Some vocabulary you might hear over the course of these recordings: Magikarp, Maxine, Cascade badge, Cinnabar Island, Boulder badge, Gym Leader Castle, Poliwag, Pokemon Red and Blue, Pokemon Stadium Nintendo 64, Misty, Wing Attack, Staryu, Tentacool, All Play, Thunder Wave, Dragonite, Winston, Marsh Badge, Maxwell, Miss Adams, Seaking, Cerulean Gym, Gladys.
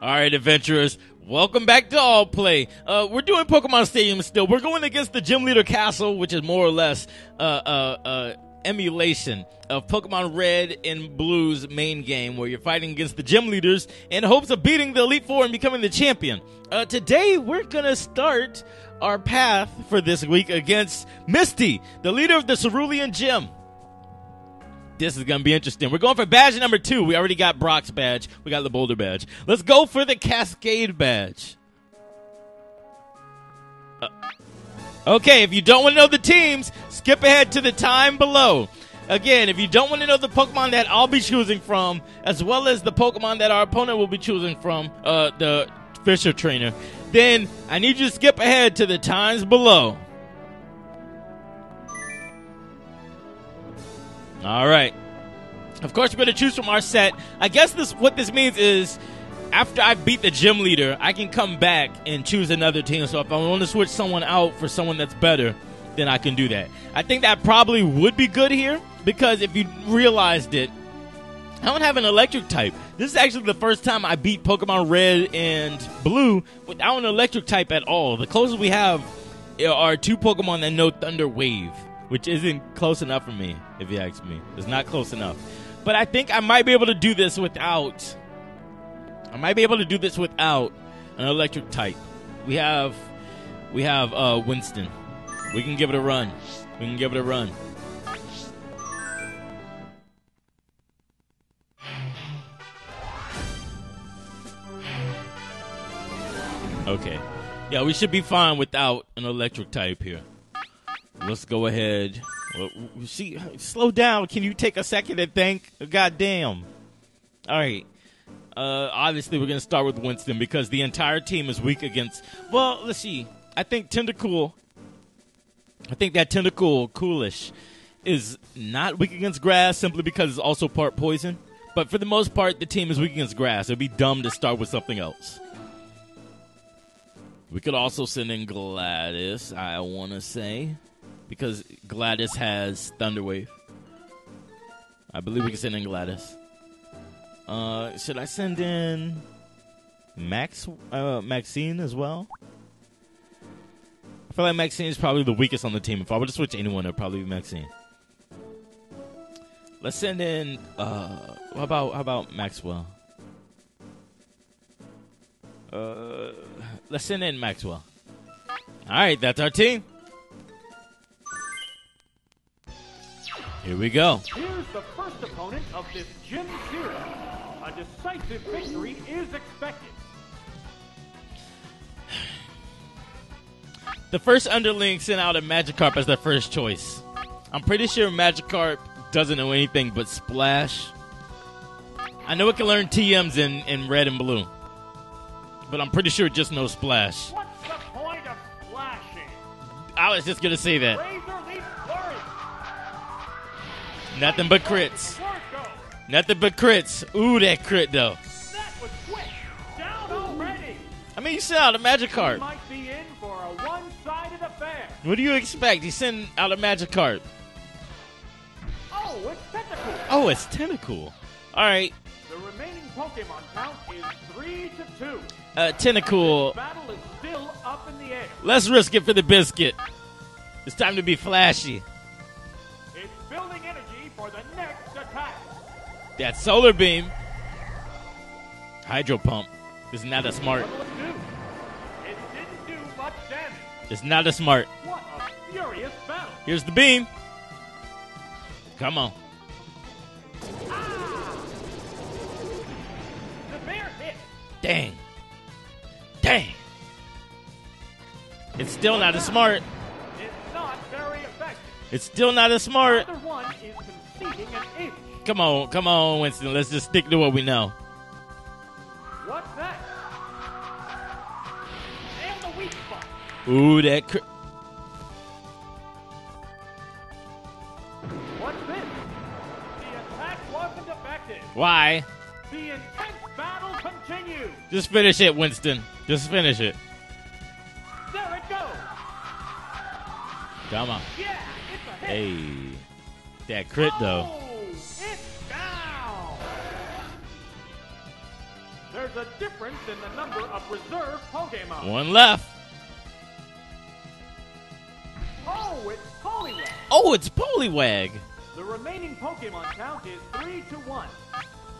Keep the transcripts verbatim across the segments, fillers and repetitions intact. All right, adventurers, welcome back to All Play. Uh, we're doing Pokemon Stadium still. We're going against the Gym Leader Castle, which is more or less uh, uh, uh, emulation of Pokemon Red and Blue's main game, where you're fighting against the Gym Leaders in hopes of beating the Elite Four and becoming the champion. Uh, today, we're going to start our path for this week against Misty, the leader of the Cerulean Gym. This is going to be interesting. We're going for badge number two. We already got Brock's badge. We got the Boulder badge. Let's go for the Cascade badge. Uh, okay, if you don't want to know the teams, skip ahead to the time below. Again, if you don't want to know the Pokemon that I'll be choosing from, as well as the Pokemon that our opponent will be choosing from, uh, the Fisher Trainer, then I need you to skip ahead to the times below. All right. Of course, we're going to choose from our set. I guess this what this means is after I beat the Gym Leader, I can come back and choose another team. So if I want to switch someone out for someone that's better, then I can do that. I think that probably would be good here because if you realized it, I don't have an electric type. This is actually the first time I beat Pokemon Red and Blue without an electric type at all. The closest we have are two Pokemon that know Thunder Wave, which isn't close enough for me, if you ask me. It's not close enough. But I think I might be able to do this without... I might be able to do this without an electric type. We have... We have uh, Winston. We can give it a run. We can give it a run. Okay. Yeah, we should be fine without an electric type here. Let's go ahead. Well, see, slow down. Can you take a second and think? Goddamn. All right. Uh, obviously, we're going to start with Winston because the entire team is weak against... Well, let's see. I think Tentacool... I think that Tentacool, Coolish, is not weak against grass simply because it's also part poison. But for the most part, the team is weak against grass. It would be dumb to start with something else. We could also send in Gladys, I want to say. Because Gladys has Thunder Wave. I believe we can send in Gladys. Uh, should I send in Max, uh, Maxine as well? I feel like Maxine is probably the weakest on the team. If I were to switch anyone, it would probably be Maxine. Let's send in... Uh, how about how about Maxwell? Uh, let's send in Maxwell. All right, that's our team. Here we go. Here's the first opponent of this Gym Hero. A decisive victory is expected. The first underling sent out a Magikarp as their first choice. I'm pretty sure Magikarp doesn't know anything but Splash. I know it can learn T Ms in, in Red and Blue. But I'm pretty sure it just knows Splash. What's the point of splashing? I was just going to say that. Nothing but crits. Nothing but crits. Ooh, that crit, though. That was quick. Down already. I mean, you sent out a Magikarp. Might be in for a one-sided affair. What do you expect? He's sending out a Magikarp. Oh, it's Tentacool. Oh, it's Tentacool. All right. The remaining Pokemon count is three to two. Uh, Tentacool. Battle is still up in the air. Let's risk it for the biscuit. It's time to be flashy. It's building energy. For the next attack. That solar beam. Hydro pump. It's not a smart. It didn't do much damage. It's not a smart. What a furious battle. Here's the beam. Come on. Ah! The bear hit. Dang. Dang. It's still not a smart. It's not very effective. It's still not a smart. The other one is Come on, come on, Winston. Let's just stick to what we know. What's that? And the weak spot. Ooh, that cr- What's this? The attack wasn't effective. Why? The intense battle continues. Just finish it, Winston. Just finish it. There it goes. Come on. Yeah, it's a hit. Hey. That crit, though. Oh, it's down. There's the difference in the number of reserve Pokemon. One left. Oh, it's Poliwag. Oh, it's Poliwag. The remaining Pokemon count is three to one.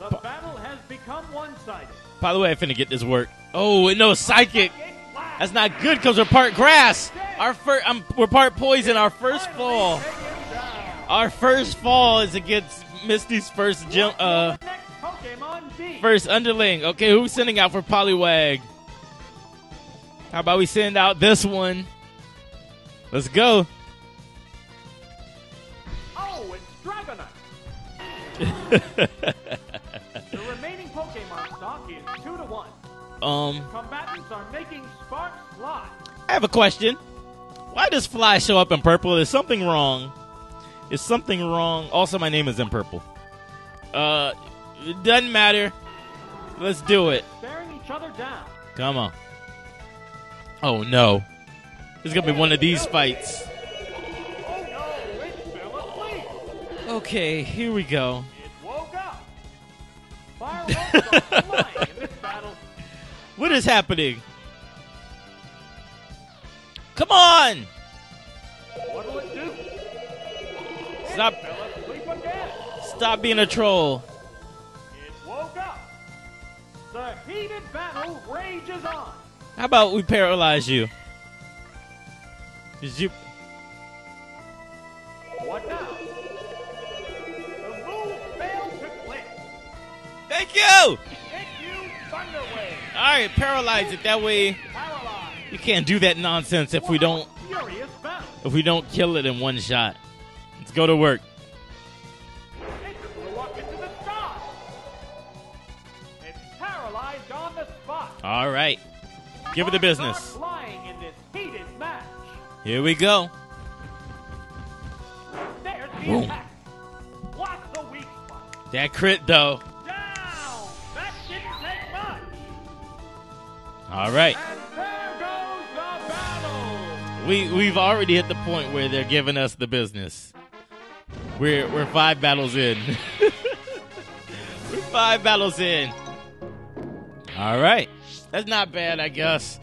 The po battle has become one-sided. By the way, I finna get this work. Oh, no, Psychic. That's not good because we're part grass. Our fir um, We're part poison. Our first fall. Our first fall is against Misty's first gym. Uh, first underling. Okay, who's sending out for Poliwag? How about we send out this one? Let's go. Oh, it's Dragonite. The remaining Pokemon stock is two to one. Um. Combatants are making sparks fly. I have a question. Why does Fly show up in purple? Is something wrong? Is something wrong? Also, my name is in purple. Uh, it doesn't matter. Let's do it. Staring each other down. Come on. Oh no. It's gonna be one of these fights. Oh no, it fell asleep. Okay, here we go. It woke up. Fireworks are flying in this battle. What is happening? Come on! What'll it do? Stop. It fell asleep again. Stop being a troll. It woke up. The heated battle rages on. How about we paralyze you? You... What now? The move failed to click. Thank you! Thank you, Thunder Wave. Alright, paralyze it. That way paralyze. You can't do that nonsense if what we don't if we don't kill it in one shot. Let's go to work. It flew up into the sky. It's paralyzed on the spot. Alright. Give it the business. Flying in this heated match. Here we go. There's the Boom. attack. Block the weak spot. That crit, though. Down. That didn't take much. All right. And there goes the battle. We we've already hit the point where they're giving us the business. We're we're five battles in. We're five battles in. All right. That's not bad, I guess.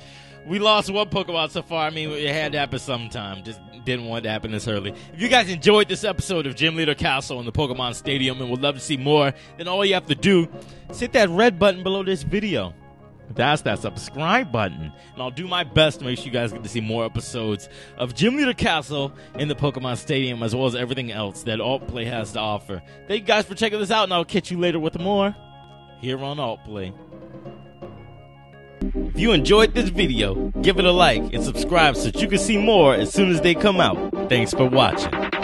We lost one Pokemon so far. I mean, it had to happen sometime. Just didn't want it to happen this early. If you guys enjoyed this episode of Gym Leader Castle in the Pokemon Stadium and would love to see more, then all you have to do is hit that red button below this video. That's that subscribe button. And I'll do my best to make sure you guys get to see more episodes of Gym Leader Castle in the Pokemon Stadium, as well as everything else that All Play has to offer. Thank you guys for checking this out, and I'll catch you later with more here on All Play. If you enjoyed this video, give it a like and subscribe so that you can see more as soon as they come out. Thanks for watching.